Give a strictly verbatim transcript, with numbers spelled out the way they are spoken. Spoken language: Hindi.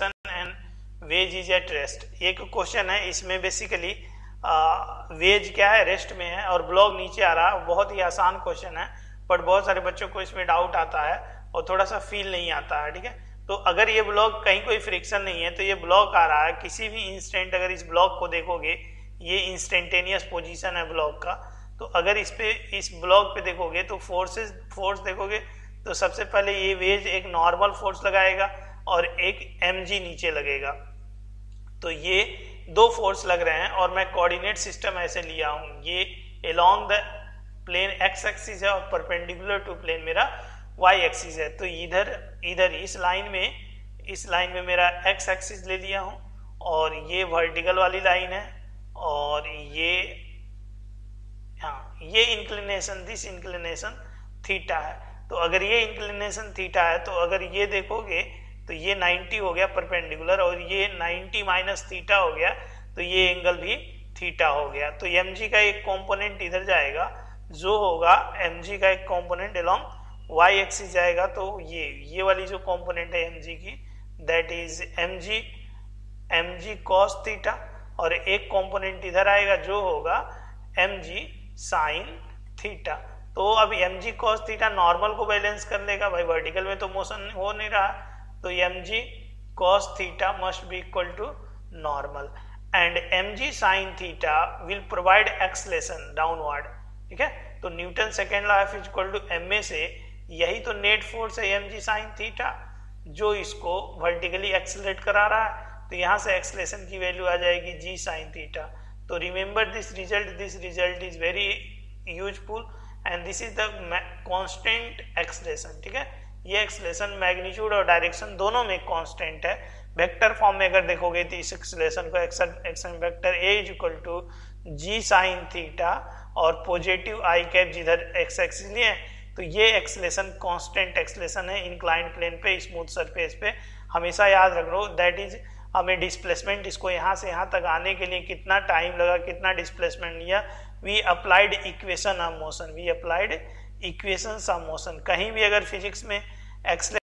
And wedge is at rest, ये क्वेश्चन है। इसमें बेसिकली वेज क्या है, रेस्ट में है, और ब्लॉग नीचे आ रहा है। बहुत ही आसान क्वेश्चन है बट बहुत सारे बच्चों को इसमें डाउट आता है और थोड़ा सा फील नहीं आता है, ठीक है। तो अगर ये ब्लॉग कहीं कोई फ्रिक्शन नहीं है तो ये ब्लॉग आ रहा है किसी भी इंस्टेंट, अगर इस ब्लॉग को देखोगे ये इंस्टेंटेनियस पोजीशन है ब्लॉग का, तो अगर इस पे इस ब्लॉग पे देखोगे तो फोर्सेस फोर्स देखोगे तो सबसे पहले ये वेज एक नॉर्मल फोर्स लगाएगा और एक एमजी नीचे लगेगा, तो ये दो फोर्स लग रहे हैं। और मैं कोऑर्डिनेट सिस्टम ऐसे लिया हूँ, ये along the plane x axis है और परपेंडिकुलर टू प्लेन मेरा वाई एक्सिस है। तो इधर इधर इस लाइन में इस लाइन में मेरा एक्स एक्सिस ले लिया हूँ और ये वर्टिकल वाली लाइन है और ये हाँ ये इंक्लिनेशन, दिस इंक्लिनेशन थीटा है। तो अगर ये इंक्लिनेशन थीटा है तो अगर ये देखोगे तो ये नाइन्टी हो गया परपेंडिकुलर और ये नाइन्टी माइनस थीटा हो गया तो ये एंगल भी थीटा हो गया। तो एम जी का एक कॉम्पोनेंट इधर जाएगा, जो होगा एम जी का एक कॉम्पोनेंट अलॉन्ग वाई एक्सिस जाएगा। तो ये ये वाली जो कॉम्पोनेंट है एम जी की that is m g m g cos theta और एक कॉम्पोनेंट इधर आएगा जो होगा एम जी साइन थीटा। तो अब m g cos theta normal को बैलेंस कर लेगा, भाई वर्टिकल में तो मोशन हो नहीं रहा, तो m g cos theta must be equal to normal and m g sine theta will provide acceleration downward, ठीक है। तो Newton second law F equal to m a से यही तो नेट फोर्स है एम जी साइन थीटा जो इसको वर्टिकली एक्सलेट करा रहा है। तो यहाँ से एक्सलेशन की वैल्यू आ जाएगी जी साइन थीटा। तो remember this result, this result is very useful and this is the constant acceleration, ठीक है। ये एक्सलेशन मैग्नीट्यूड और डायरेक्शन दोनों में कांस्टेंट है। वेक्टर फॉर्म में अगर देखोगे तो इस एक्सलेशन को action vector a is equal to g sine theta और पॉजिटिव आई कैप जिधर एक्स एक्सिस लिए, तो ये एक्सलेशन कांस्टेंट एक्सलेशन है इंक्लाइंड प्लेन पे, स्मूथ सरफेस पे। हमेशा याद रख लो दैट इज हमें डिस्प्लेसमेंट, इसको यहाँ से यहाँ तक आने के लिए कितना टाइम लगा, कितना डिस्प्लेसमेंट लिया, we applied equation of motion, we applied equation of motion. कहीं भी अगर फिजिक्स में एक्सलेशन